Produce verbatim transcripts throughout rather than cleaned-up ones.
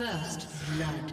First blood.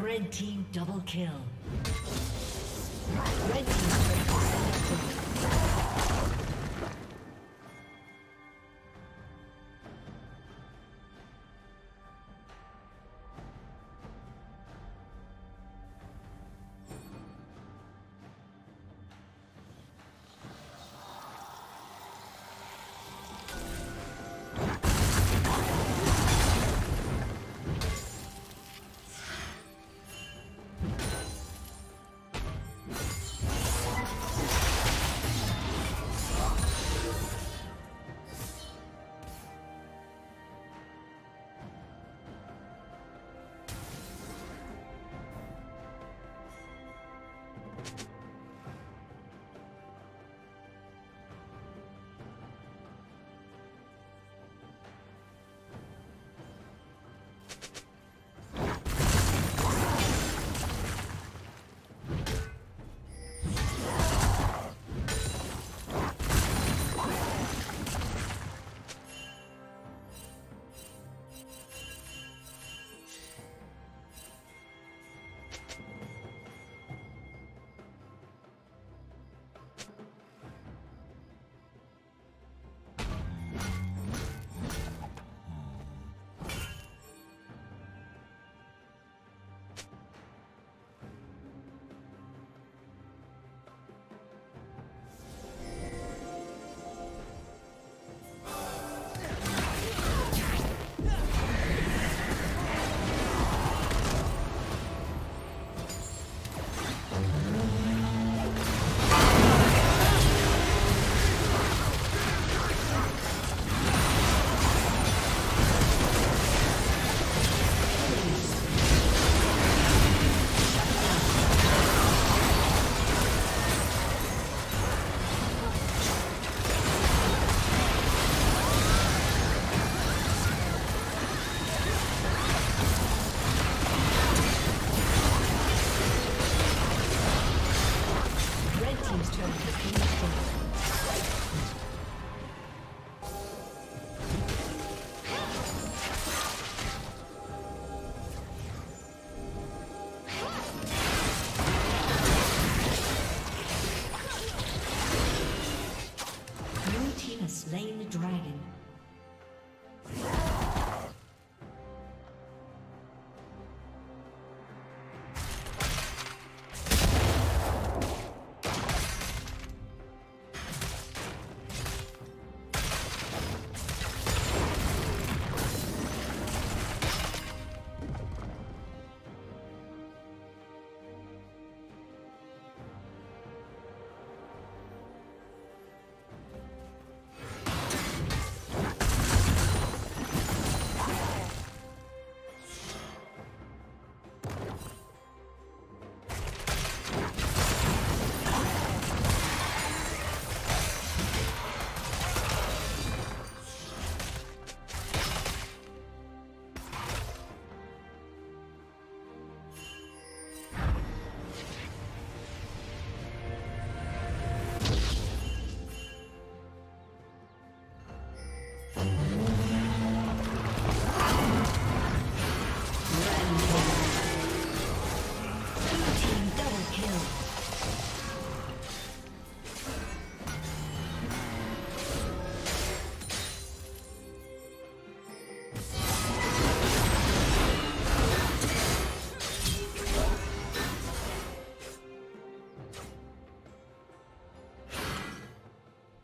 Red team double kill. Red team.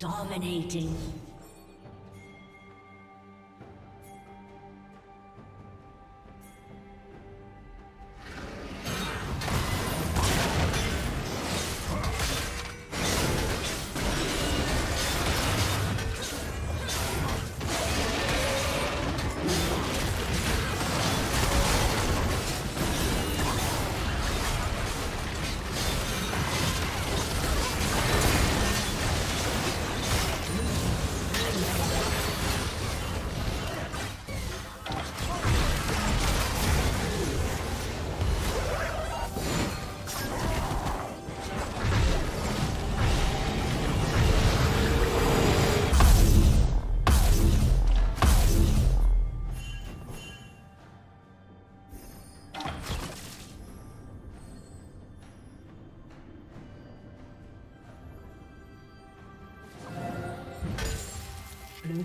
Dominating. Blue